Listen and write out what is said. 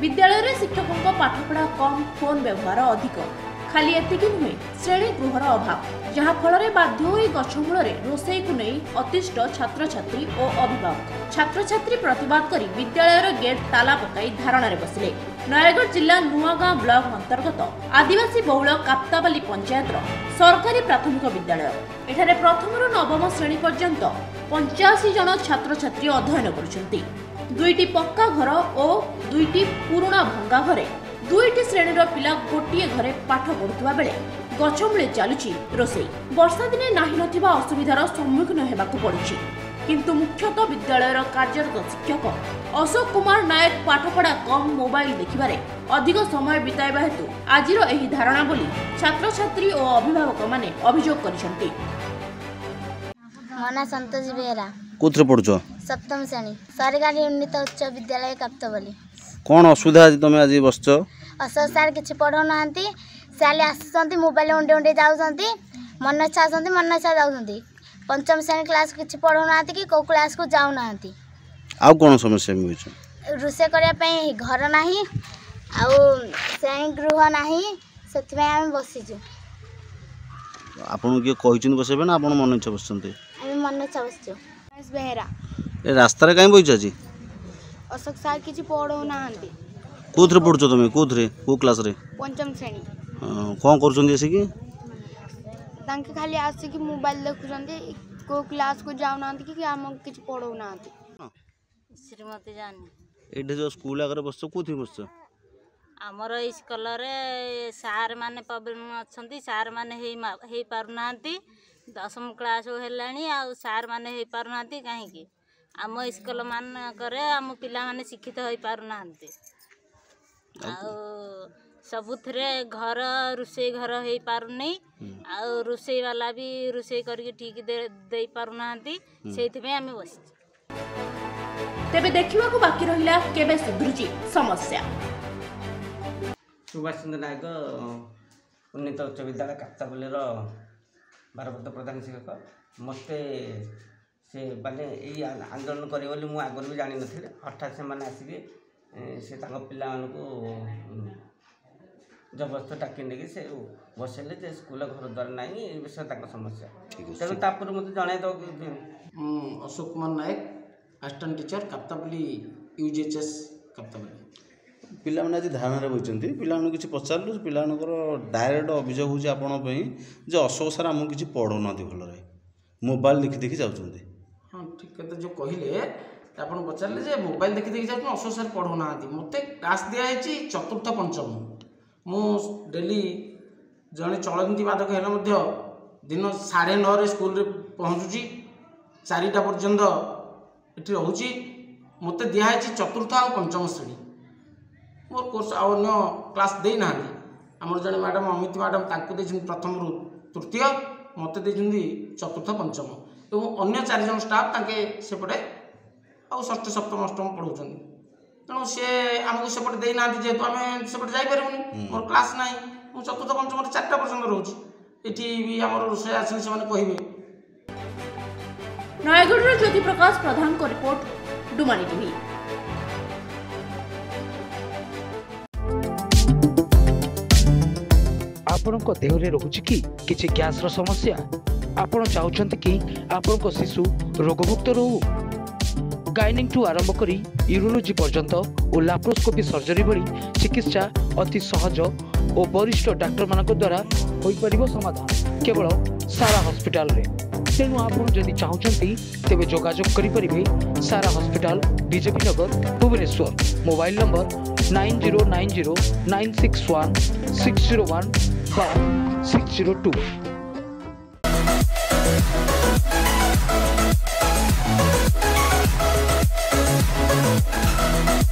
विद्यालय में शिक्षकों पाठपढ़ा कम, फोन व्यवहार अधिक, खाली एतिक नुहे श्रेणी गृहर अभाव, जहाँ फल बाध्य गछमूल रोसई को नहीं अतिष्ट छात्र छात्री और अभिभावक छात्र छात्री प्रतिवाद कर विद्यालय गेट ताला पकाई धारणा बसिले। नयगढ़ जिला नुआगाँ ब्लॉक अंतर्गत आदिवासी बहुल काप्तावाली पंचायतर सरकारी प्राथमिक विद्यालय एठारे प्रथम नवम श्रेणी पर्यंत 85 जन छात्र छात्री अध्ययन करुछन्ति। दुईटी पक्का घर और दुईटी पुराणा भंगा घरे दुईटी श्रेणीर पिला गोटे घरे पाठ पढ़ुवा बेले गछमूले चलुची रोसई। वर्षा दिने नाही नथिबा असुविधार सम्मुखीन हेबाकु पड़ुची, किंतु मुख्यतः विद्यालय कार्यरत शिक्षक अशोक कुमार नायक पाठपढ़ा कम, मोबाइल देखिबारे अधिक समय बिताइबा हेतु आजिर एही धारणा बोली छात्र छात्री और अभिभावक माने अभियोग करिसंती। मना संतोष बेरा कुत्र पढछो सप्तम श्रेणी सरकारी उन्नत उच्च विद्यालय काप्तावाली। कोन असुविधा तमे आज बसछो? असो सर किछि पढो नांती, साले आससंती मोबाइल उंडे उंडे जाउसंती, मन इच्छा आसंती मन इच्छा जाउसंती। पंचम श्रेणी क्लास किसी पढ़ो ना कि कौ क्लास को जाऊ ना आउ कौन समस्या रोसे करने घर ना श्रेणी गृह ना से बसीचु। आपन किए बसेबे ना आपन मन इच्छा बसचंती? मन इच्छा बसचो। बेहरा ए रास्ता रे काई बइचा जी अशोक सर किसी पढ़ो ना कोथरे पढ़छो तुमे? कोथरे को क्लास रे? पंचम श्रेणी। कोन करछन जे कि तांके खाली आसी कि मोबाइल देखुछन्ते, को क्लास को जाउ नांती कि हम किछ पढो नांती। श्रीमती जानी एठे जो स्कूल अगर बसो कोथि बसो हमर इस कलर रे सार माने प्रॉब्लम अछन्ती, सार माने हे पार नांती। 10वीं क्लास हो हेलानी आ सार माने हे पार नांती काहे कि हम स्कूल मान करे हम पिला माने शिक्षित हो पार नांती। आ सबुथरे घर रोसई घर हो पारनी, रोसई वाला भी रोसई करके ठीक दे पारना से बस। तेरे देखा बाकी रहा केवे सुधरुची समस्या। सुभाष चंद्र नायक उन्नीत उच्च विद्यालय काप्तावाली भारप्राप्त प्रधान शिक्षक मस्ते से मैंने यही आंदोलन करेंगे मुझे आगर भी जान नी, हठात से मैंने आसिक पिला जबरदस्त टाकी नहीं से बसैले जे स्कूल घर द्वार ना विषय समस्या तेरे तापर मतलब जन। Ashok Kumar Nayak assistant teacher Kaptawali UGHS Kaptawali. पिला आज धारणा बोलते पिला किसी पचारू पिला डायरेक्ट अभियोग हो आपंपे अशोक सार आम कि पढ़ो ना भल मोबाइल देखी देखी जाऊँ। हाँ ठीक कथा जो कहले आप पचारे मोबाइल देखी देखी जाऊँ अशोक सार पढ़ो ना मत क्लास दिखाई चतुर्थ पंचम मु डेली जड़े चलती बाधक है दिन 9:30 स्कूल रे पहुँचुची 4टा पर्यंत ये रोचे मत दिखाई चतुर्थ आ पंचम श्रेणी मोर कोर्स अन्य क्लास दे ना आमर जड़े मैडम अमित मैडम ताकू दे प्रथम रु तृतीय मत दे चतुर्थ पंचम एवं अन्य 4 जन स्टाफ ताके सेपटे आ षष्ठ सप्तम अष्टम पढ़ाऊँ तेणु सी आमको सेपटे देना जेहेतु आम सेपटे जापरूनी मोर क्लास ना मुझे चतुर्थ पंचम 4टा पर्यटन रोचे ये भी आम रोसे आसने से कहे। नयगढ़ ज्योतिप्रकाश प्रधान को रिपोर्ट DumaniTV। आपणों देहरे रोच कि गैस समस्या आपण चाहते कि आपण शिशु रोगमुक्त रहू। गाइनिंग टू आरंभ करी यूरोलोजी पर्यंत और लाप्रोस्कोपी सर्जरी भली चिकित्सा अति सहज और वरिष्ठ डाक्टर मान द्वारा हो पारिबो समाधान केवल सारा हॉस्पिटल रे। तेणु आपड़ जदि चाहते तेबे जोगाजोग करि परिबे सारा hospital BJP Nagar Bhubaneswar mobile number 9090961601/602।